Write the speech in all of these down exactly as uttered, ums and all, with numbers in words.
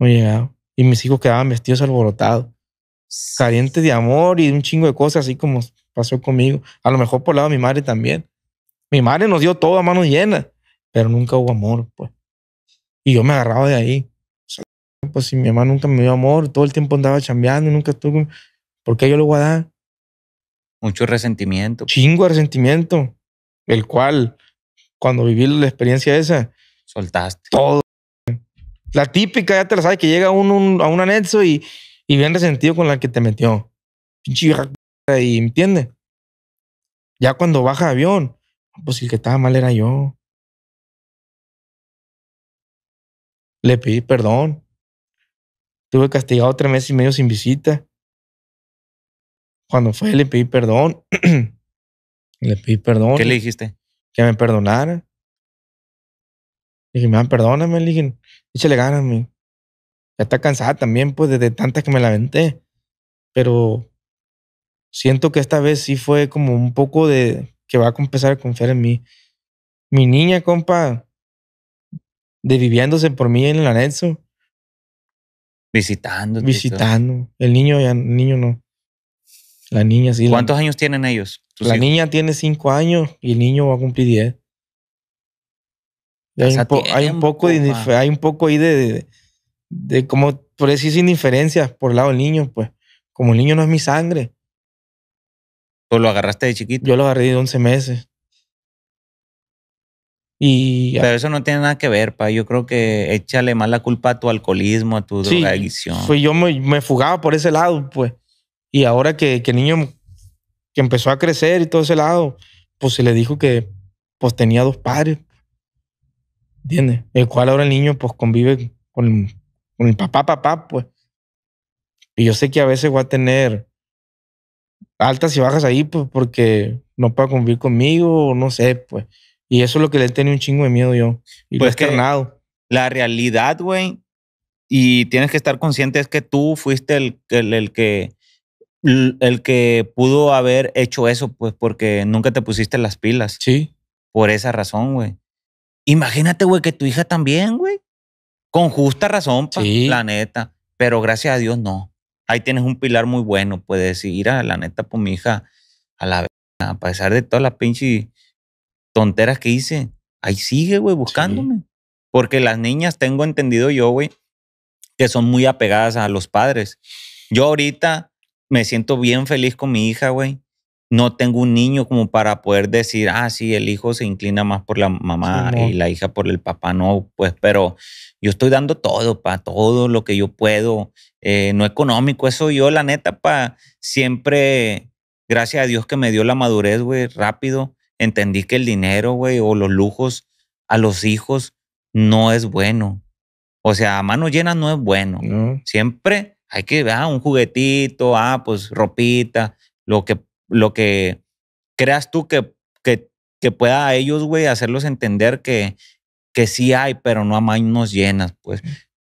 no llegaba. Y mis hijos quedaban vestidos alborotados, calientes de amor y un chingo de cosas, así como pasó conmigo. A lo mejor por el lado de mi madre también. Mi madre nos dio todo a manos llenas, pero nunca hubo amor, pues. Y yo me agarraba de ahí. O sea, pues si mi mamá nunca me dio amor, todo el tiempo andaba chambeando, nunca estuvo. ¿Por qué yo le voy a dar? Mucho resentimiento. Chingo de resentimiento. El cual, cuando viví la experiencia esa, soltaste todo. La típica, ya te la sabes, que llega un, un, a un anexo y, y bien resentido con la que te metió. Pinche y ¿entiendes? Ya cuando baja de avión, pues el que estaba mal era yo. Le pedí perdón. Tuve castigado tres meses y medio sin visita. Cuando fue, le pedí perdón. Le pedí perdón. ¿Qué le dijiste? Que me perdonara. Le dije, man, perdóname. Le dije, échale ganas, man. Ya está cansada también, pues, desde tantas que me la aventé. Pero siento que esta vez sí fue como un poco de que va a empezar a confiar en mí. Mi niña, compa, desviviéndose por mí en el anexo. Visitando. Visitando. El niño ya, el niño no. La niña sí. ¿Cuántos la, años tienen ellos? La hijos? Niña tiene cinco años y el niño va a cumplir diez. Hay un, po, hay un poco, de, hay un poco ahí de, de, de como por decir sin diferencias por el lado del niño, pues. Como el niño no es mi sangre. ¿Tú lo agarraste de chiquito? Yo lo agarré de once meses. Y, Pero eso no tiene nada que ver, pa. Yo creo que échale más la culpa a tu alcoholismo, a tu sí, drogadicción. Fue, yo me, me fugaba por ese lado, pues. Y ahora que, que el niño que empezó a crecer y todo ese lado, pues se le dijo que pues tenía dos padres. ¿Entiendes? El cual ahora el niño pues convive con, con el papá, papá, pues. Y yo sé que a veces va a tener altas y bajas ahí, pues, porque no puede convivir conmigo o no sé, pues. Y eso es lo que le tenía un chingo de miedo yo. Y pues lo he externado. La realidad, güey, y tienes que estar consciente es que tú fuiste el, el, el que... el que pudo haber hecho eso, pues, porque nunca te pusiste las pilas. Sí. Por esa razón, güey. Imagínate, güey, que tu hija también, güey. Con justa razón, pa, sí. La neta. Pero gracias a Dios, no. Ahí tienes un pilar muy bueno, puedes decir, mira, la neta, pues, mi hija, a la verga, a pesar de todas las pinches tonteras que hice, ahí sigue, güey, buscándome. Sí. Porque las niñas, tengo entendido yo, güey, que son muy apegadas a los padres. Yo ahorita... me siento bien feliz con mi hija, güey. No tengo un niño como para poder decir, ah, sí, el hijo se inclina más por la mamá sí, no. Y la hija por el papá. No, pues, pero yo estoy dando todo, pa, todo lo que yo puedo. Eh, no económico, eso yo, la neta, pa, siempre, gracias a Dios que me dio la madurez, güey, rápido. Entendí que el dinero, güey, o los lujos a los hijos no es bueno. O sea, a mano llena no es bueno. No. Siempre... hay que ver ah, un juguetito, ah, pues ropita, lo que, lo que creas tú que, que, que pueda a ellos, güey, hacerlos entender que, que sí hay, pero no a manos llenas, pues.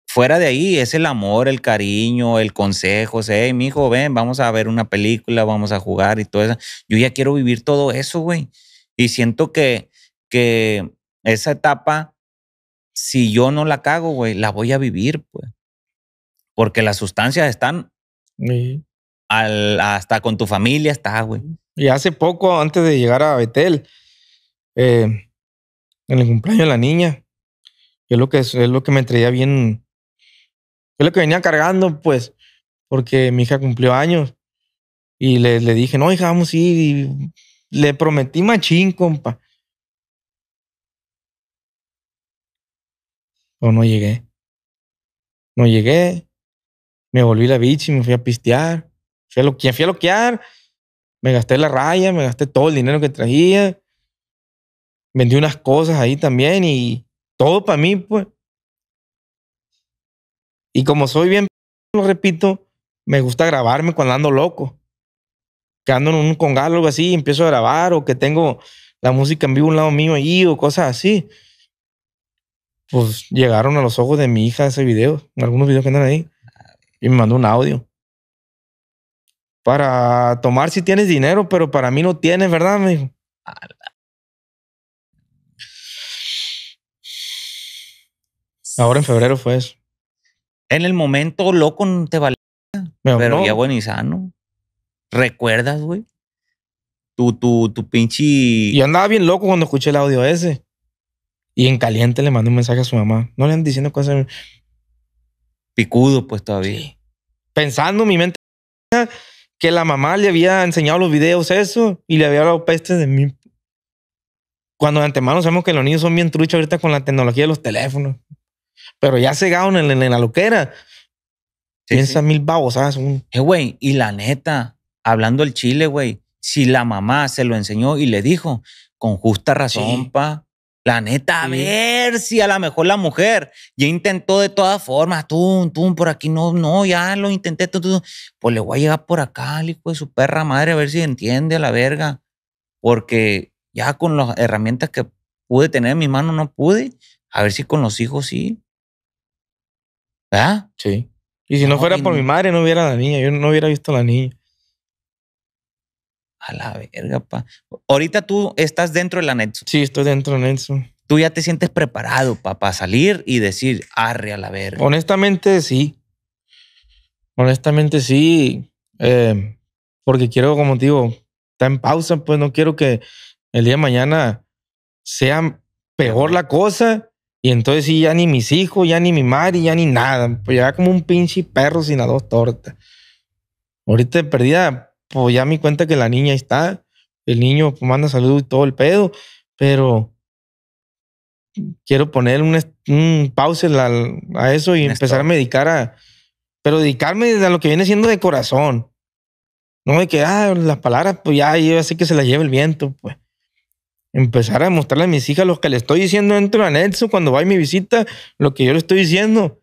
Fuera de ahí es el amor, el cariño, el consejo, hey, mijo, ven, vamos a ver una película, vamos a jugar y todo eso. Yo ya quiero vivir todo eso, güey. Y siento que, que esa etapa, si yo no la cago, güey, la voy a vivir, pues. Porque las sustancias están sí. al, hasta con tu familia, está, güey. Y hace poco, antes de llegar a Betel, eh, en el cumpleaños de la niña, yo lo que, es lo que me traía bien, es lo que venía cargando, pues, porque mi hija cumplió años y le, le dije, no, hija, vamos a ir. Y le prometí machín, compa. Pero no llegué. No llegué. Me volví la bichi, me fui a pistear, fui a, lo, fui a loquear, me gasté la raya, me gasté todo el dinero que traía, vendí unas cosas ahí también y todo para mí, pues. Y como soy bien, lo repito, me gusta grabarme cuando ando loco, que ando en un congal o algo así y empiezo a grabar o que tengo la música en vivo a un lado mío ahí o cosas así. Pues llegaron a los ojos de mi hija ese video, algunos videos que andan ahí. Y me mandó un audio. Para tomar si tienes dinero, pero para mí no tienes, ¿verdad? Me dijo. Ahora en febrero fue eso. En el momento, loco, no te valía, pero, pero ya bueno y sano. ¿Recuerdas, güey? Tu, tu, tu pinche... Yo andaba bien loco cuando escuché el audio ese. Y en caliente le mandé un mensaje a su mamá. No le andan diciendo cosas... Picudo, pues, todavía. Sí. Pensando en mi mente que la mamá le había enseñado los videos eso y le había dado pestes de mí. Cuando de antemano sabemos que los niños son bien truchos ahorita con la tecnología de los teléfonos. Pero ya cegaron en, en, en la loquera. Sí, piensa sí. Mil babosadas. Un... Eh, güey, y la neta, hablando el chile, güey, si la mamá se lo enseñó y le dijo, con justa razón, sí. pa, la neta, a sí. ver si a lo mejor la mujer ya intentó de todas formas, tú, tú, por aquí no, no, ya lo intenté, tú, tú, pues le voy a llegar por acá, hijo de su perra madre, a ver si entiende a la verga. Porque ya con las herramientas que pude tener en mis manos no pude, a ver si con los hijos sí. ¿Verdad? Sí. Y si no, no fuera por no. mi madre, no hubiera la niña. Yo no hubiera visto a la niña. A la verga, pa. Ahorita tú estás dentro de la Netso. Sí, estoy dentro de la Netso. Tú ya te sientes preparado, pa, para salir y decir, arre a la verga. Honestamente, sí. Honestamente, sí. Eh, porque quiero, como te digo, está en pausa, pues no quiero que el día de mañana sea peor la cosa. Y entonces sí, ya ni mis hijos, ya ni mi madre, ya ni nada. Pues ya como un pinche perro sin las dos tortas. Ahorita de perdida, pues ya me di cuenta que la niña está. El niño pues, manda salud y todo el pedo. Pero quiero poner un, un pause a, a eso y empezar a dedicar a... Pero dedicarme a lo que viene siendo de corazón. No de que, ah, las palabras, pues ya yo sé que se las lleve el viento, pues. Empezar a mostrarle a mis hijas lo que le estoy diciendo dentro de la Netso cuando va y me visita, lo que yo le estoy diciendo.